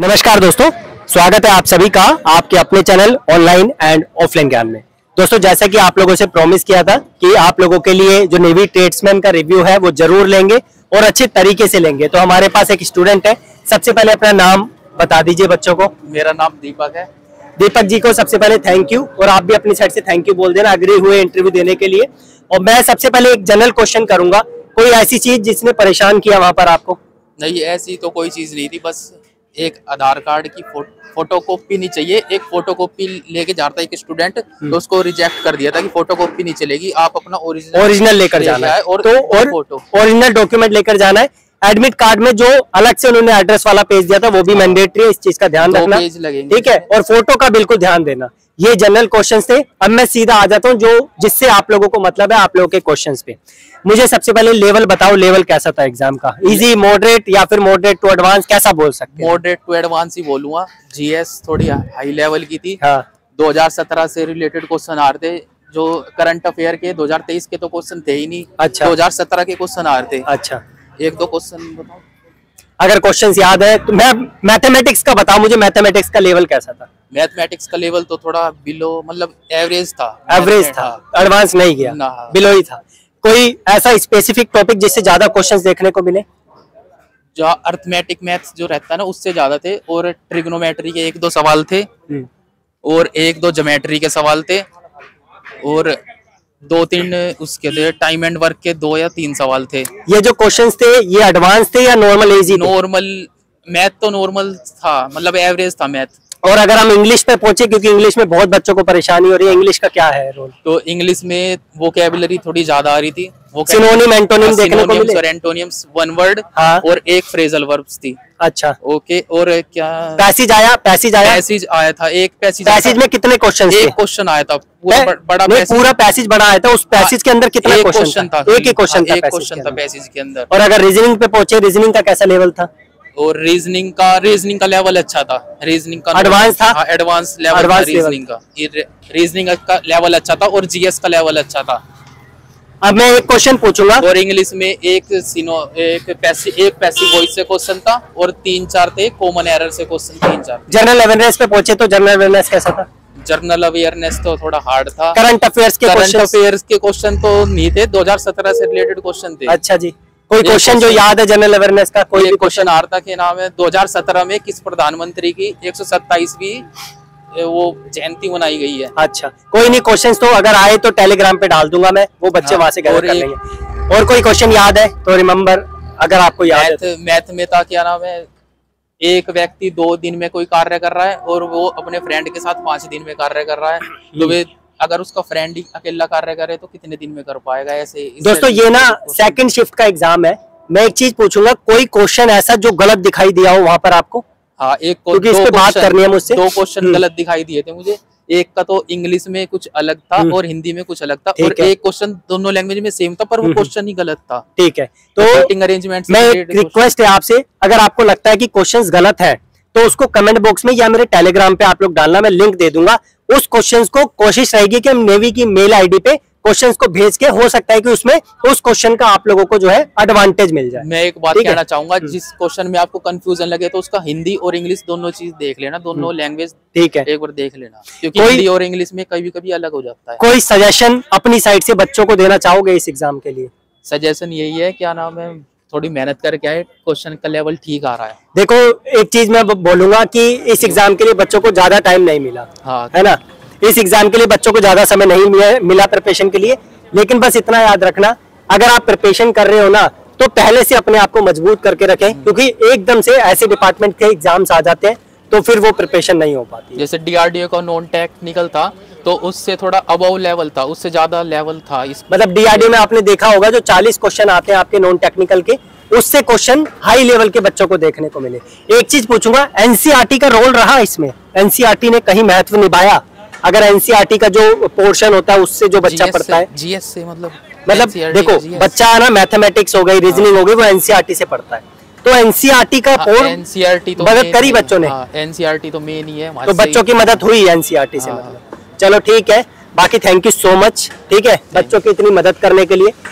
नमस्कार दोस्तों, स्वागत है आप सभी का आपके अपने चैनल ऑनलाइन एंड ऑफलाइन ज्ञान में। दोस्तों, जैसा कि आप लोगों से प्रॉमिस किया था कि आप लोगों के लिए जो नेवी ट्रेड्समैन का रिव्यू है वो जरूर लेंगे और अच्छे तरीके से लेंगे। तो हमारे पास एक स्टूडेंट है, सबसे पहले अपना नाम बता दीजिए बच्चों को। मेरा नाम दीपक है। दीपक जी को सबसे पहले थैंक यू, और आप भी अपनी साइड से थैंक यू बोल देना अग्री हुए इंटरव्यू देने के लिए। और मैं सबसे पहले एक जनरल क्वेश्चन करूंगा, कोई ऐसी चीज जिसने परेशान किया वहां पर आपको? नहीं, ऐसी तो कोई चीज नहीं थी, बस एक आधार कार्ड की फोटोकॉपी नहीं चाहिए। एक फोटोकॉपी लेके जाता है एक स्टूडेंट, तो उसको रिजेक्ट कर दिया था कि फोटोकॉपी नहीं चलेगी, आप अपना ओरिजिनल लेकर जाना है और फोटो ओरिजिनल डॉक्यूमेंट लेकर जाना है। एडमिट कार्ड में जो अलग से उन्होंने एड्रेस वाला पेज दिया था वो भी मैंडेटरी है, इस चीज का ध्यान रखना, ठीक है। और फोटो का बिल्कुल ध्यान देना। ये जनरल क्वेश्चंस थे। अब मैं सीधा आ जाता हूँ जो जिससे आप लोगों को मतलब है, आप लोगों के क्वेश्चंस पे। मुझे सबसे पहले लेवल बताओ, लेवल कैसा था एग्जाम का? इजी, मॉडरेट या फिर मॉडरेट टू एडवांस, कैसा बोल सकते हैं? मॉडरेट टू एडवांस ही बोलूंगा। जीएस थोड़ी हाई लेवल की थी। 2017 से रिलेटेड क्वेश्चन आ रहे थे, जो करंट अफेयर के 2023 के तो क्वेश्चन थे ही नहीं। अच्छा, 2017 के क्वेश्चन आ रहे थे। अच्छा, एक दो क्वेश्चन बताओ अगर क्वेश्चंस याद है तो। मैं मैथमेटिक्स का बताऊं, मुझे मैथमेटिक्स का लेवल कैसा था? मैथमेटिक्स का लेवल तो थोड़ा बिलो, मतलब एवरेज था। एवरेज था, एडवांस नहीं गया, बिलो ही था। कोई ऐसा स्पेसिफिक टॉपिक जिससे ज्यादा क्वेश्चंस देखने को मिले? जो अर्थमेटिक मैथ्स जो रहता है ना, उससे ज्यादा थे, और ट्रिग्नोमेट्री के एक दो सवाल थे, और एक दो ज्योमेट्री के सवाल थे, और दो तीन उसके लिए टाइम एंड वर्क के दो या तीन सवाल थे। ये जो क्वेश्चंस थे ये एडवांस थे या नॉर्मल इजी? नॉर्मल मैथ तो नॉर्मल था, मतलब एवरेज था मैथ। और अगर हम इंग्लिश पे पहुंचे, क्योंकि इंग्लिश में बहुत बच्चों को परेशानी हो रही है, इंग्लिश का क्या है रोल? तो इंग्लिश में वोकैबुलरी थोड़ी ज्यादा आ रही थी, सिनोनिम एंटोनिम देखने को मिले, और एंटोनिम्स वन वर्ड और एक फ्रेजल वर्ब्स थी। अच्छा, ओके। और क्या पैसेज आया? पैसेज आया था, एक पैसेज। पैसेज में कितने क्वेश्चन? एक क्वेश्चन आया था, पूरा पैसेज बड़ा आया था। उस पैसेज के अंदर कितना क्वेश्चन था? एक ही क्वेश्चन था, एक क्वेश्चन था पैसेज के अंदर। और अगर रीजनिंग पे पहुंचे, रीजनिंग का कैसा लेवल था? और रीजनिंग का लेवल अच्छा था। रीजनिंग का एडवांस था, एडवांस लेवल था रीजनिंग का लेवल अच्छा था, और जीएस का लेवल अच्छा था। अब मैं एक क्वेश्चन पूछूंगा, और इंग्लिश में एक पैसिव वॉइस से क्वेश्चन था, और तीन चार थे कॉमन एरर से क्वेश्चन, तीन चार। जनरल अवेयरनेस पे पहुंचे तो जनरल अवेयरनेस कैसा था? जनरल अवेयरनेस तो थोड़ा हार्ड था। करंट अफेयर्स के क्वेश्चन तो नहीं थे, 2017 से रिलेटेड क्वेश्चन थे। अच्छा जी, कोई क्वेश्चन जो याद है जनरल अवेयरनेस का? कोई भी क्वेश्चन आ रहा था कि नाम है 2017 में किस प्रधानमंत्री की 127वीं वो जयंती मनाई गई है। अच्छा, कोई नहीं, क्वेश्चंस तो अगर आए तो टेलीग्राम पे डाल दूंगा मैं, वो बच्चे वहां से गैदर कर लेंगे। और कोई क्वेश्चन याद है तो रिमेम्बर, अगर आपको याद है। मैथ में था, क्या नाम है, एक व्यक्ति 2 दिन में कोई कार्य कर रहा है और वो अपने फ्रेंड के साथ 5 दिन में कार्य कर रहा है, तो वे अगर उसका फ्रेंड ही अकेला कार्य करे तो कितने दिन में कर पाएगा? ऐसे दोस्तों, ये ना सेकंड शिफ्ट का एग्जाम है। मैं एक चीज पूछूंगा, कोई क्वेश्चन ऐसा जो गलत दिखाई दिया हो वहां पर आपको? हाँ, एक क्योंकि इस पे बात करनी है मुझसे। 2 क्वेश्चन गलत दिखाई दिए थे मुझे। एक का तो इंग्लिश में कुछ अलग था और हिंदी में कुछ अलग था, और एक क्वेश्चन दोनों लैंग्वेज में सेम था, पर वो क्वेश्चन ही गलत था। ठीक है, तो अरेंजमेंट में रिक्वेस्ट है आपसे, अगर आपको लगता है कि क्वेश्चंस गलत है तो उसको कमेंट बॉक्स में या मेरे टेलीग्राम पे आप लोग डालना, मैं लिंक दे दूंगा। उस क्वेश्चंस को कोशिश रहेगी कि हम नेवी की मेल आईडी पे क्वेश्चंस को भेज के, हो सकता है कि उसमें उस क्वेश्चन का आप लोगों को जो है एडवांटेज मिल जाए। मैं एक बात कहना चाहूंगा, जिस क्वेश्चन में आपको कंफ्यूजन लगे तो उसका हिंदी और इंग्लिश दोनों चीज देख लेना, दोनों लैंग्वेज, ठीक है, एक बार देख लेना, क्योंकि हिंदी और इंग्लिश में कभी कभी अलग हो जाता है। कोई सजेशन अपनी साइड से बच्चों को देना चाहोगे इस एग्जाम के लिए? सजेशन यही है, क्या नाम है, थोड़ी मेहनत करके आए, क्वेश्चन का लेवल ठीक आ रहा है। देखो, एक चीज मैं बोलूंगा कि इस एग्जाम के लिए बच्चों को ज्यादा टाइम नहीं मिला, है ना, इस एग्जाम के लिए बच्चों को ज्यादा समय नहीं मिला प्रिपरेशन के लिए। लेकिन बस इतना याद रखना, अगर आप प्रिपरेशन कर रहे हो ना तो पहले से अपने आप को मजबूत करके रखें, क्योंकि एकदम से ऐसे डिपार्टमेंट के एग्जाम्स आ जाते हैं तो फिर वो प्रिपरेशन नहीं हो पाती। जैसे डीआरडीओ का नॉन टेक्निकल था तो उससे थोड़ा अबव लेवल था, उससे ज्यादा लेवल था इस, मतलब डीआरडीओ में आपने देखा होगा जो 40 क्वेश्चन आते हैं आपके नॉन टेक्निकल के, उससे क्वेश्चन हाई लेवल के बच्चों को देखने को मिले। एक चीज पूछूंगा, एनसीईआरटी का रोल रहा इसमें? एनसीईआरटी ने कहीं महत्व निभाया? अगर एनसीईआरटी का जो पोर्शन होता है उससे जो बच्चा पढ़ता है, जीएस से मतलब देखो बच्चा है ना, मैथमेटिक्स हो गई, रीजनिंग हो गई, वो एनसीईआरटी से पढ़ता है, तो एनसीईआरटी का एनसीईआरटी तो मदद करी बच्चों ने। एनसीईआरटी तो मेन ही है, तो बच्चों की मदद हुई एनसीईआरटी से। चलो ठीक है, बाकी थैंक यू सो मच, ठीक है, बच्चों की इतनी मदद करने के लिए।